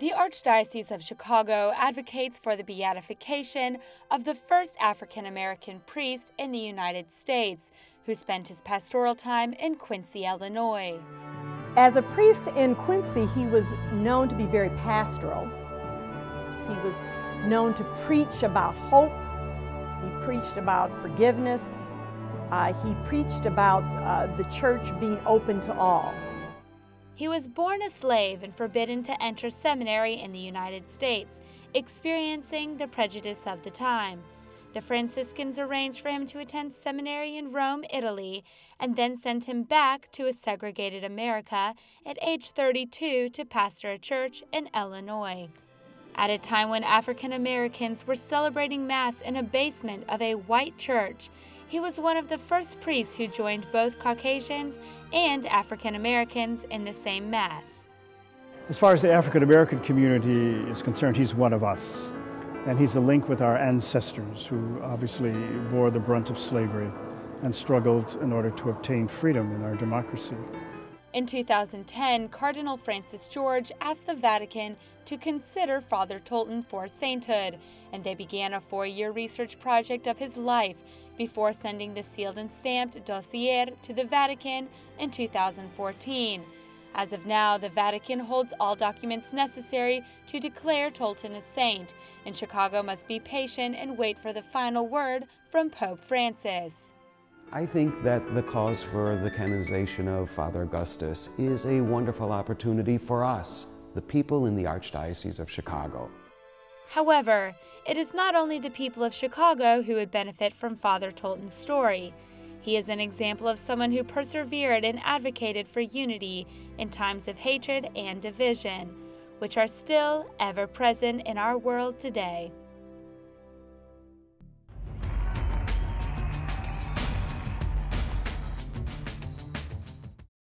The Archdiocese of Chicago advocates for the beatification of the first African-American priest in the United States, who spent his pastoral time in Quincy, Illinois. As a priest in Quincy, he was known to be very pastoral. He was known to preach about hope. He preached about forgiveness. He preached about the church being open to all. He was born a slave and forbidden to enter seminary in the United States, experiencing the prejudice of the time. The Franciscans arranged for him to attend seminary in Rome, Italy, and then sent him back to a segregated America at age 32 to pastor a church in Illinois. At a time when African Americans were celebrating Mass in a basement of a white church, he was one of the first priests who joined both Caucasians and African Americans in the same Mass. As far as the African American community is concerned, he's one of us. And he's a link with our ancestors who obviously bore the brunt of slavery and struggled in order to obtain freedom in our democracy. In 2010, Cardinal Francis George asked the Vatican to consider Father Tolton for sainthood, and they began a four-year research project of his life before sending the sealed and stamped dossier to the Vatican in 2014. As of now, the Vatican holds all documents necessary to declare Tolton a saint, and Chicago must be patient and wait for the final word from Pope Francis. I think that the cause for the canonization of Father Augustus is a wonderful opportunity for us, the people in the Archdiocese of Chicago. However, it is not only the people of Chicago who would benefit from Father Tolton's story. He is an example of someone who persevered and advocated for unity in times of hatred and division, which are still ever present in our world today.